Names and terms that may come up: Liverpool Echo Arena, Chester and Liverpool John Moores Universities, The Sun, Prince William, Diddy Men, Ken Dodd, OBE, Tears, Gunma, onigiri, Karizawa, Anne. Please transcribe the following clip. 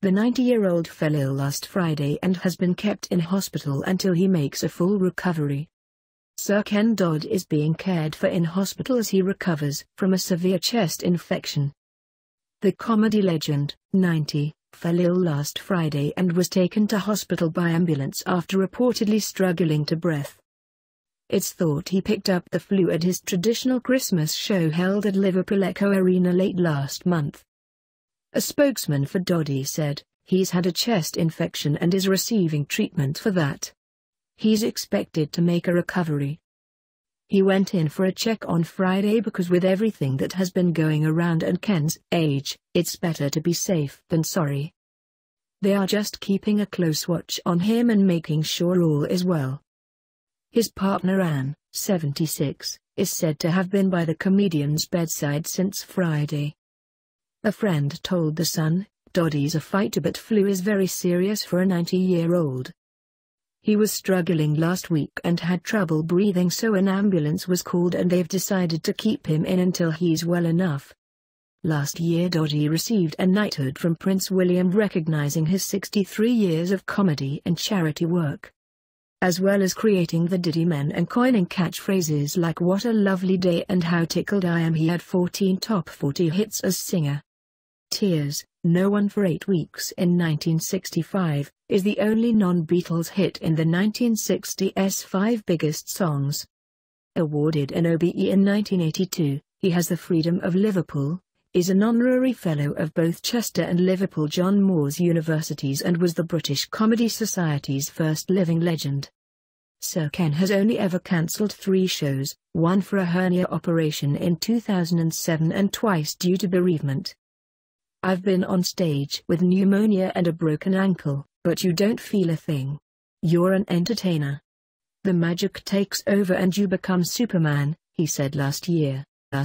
The 90-year-old fell ill last Friday and has been kept in hospital until he makes a full recovery. Sir Ken Dodd is being cared for in hospital as he recovers from a severe chest infection. The comedy legend, 90, fell ill last Friday and was taken to hospital by ambulance after reportedly struggling to breathe. It's thought he picked up the flu at his traditional Christmas show held at Liverpool Echo Arena late last month. A spokesman for Doddy said, "He's had a chest infection and is receiving treatment for that. He's expected to make a recovery." He went in for a check on Friday because with everything that has been going around and Ken's age, it's better to be safe than sorry. They are just keeping a close watch on him and making sure all is well. His partner Anne, 76, is said to have been by the comedian's bedside since Friday. A friend told The Sun, "Doddy's a fighter but flu is very serious for a 90-year-old. He was struggling last week and had trouble breathing, so an ambulance was called and they've decided to keep him in until he's well enough." Last year Doddy received a knighthood from Prince William recognizing his 63 years of comedy and charity work, as well as creating the Diddy Men and coining catchphrases like "What a lovely day" and "How tickled I am." He had 14 top 40 hits as singer. Tears, No One for 8 Weeks in 1965, is the only non-Beatles hit in the 1960s 5 biggest songs. Awarded an OBE in 1982, he has the Freedom of Liverpool, is an honorary fellow of both Chester and Liverpool John Moores Universities and was the British Comedy Society's first living legend. Sir Ken has only ever cancelled 3 shows, one for a hernia operation in 2007 and twice due to bereavement. "I've been on stage with pneumonia and a broken ankle, but you don't feel a thing. You're an entertainer. The magic takes over and you become Superman," he said last year.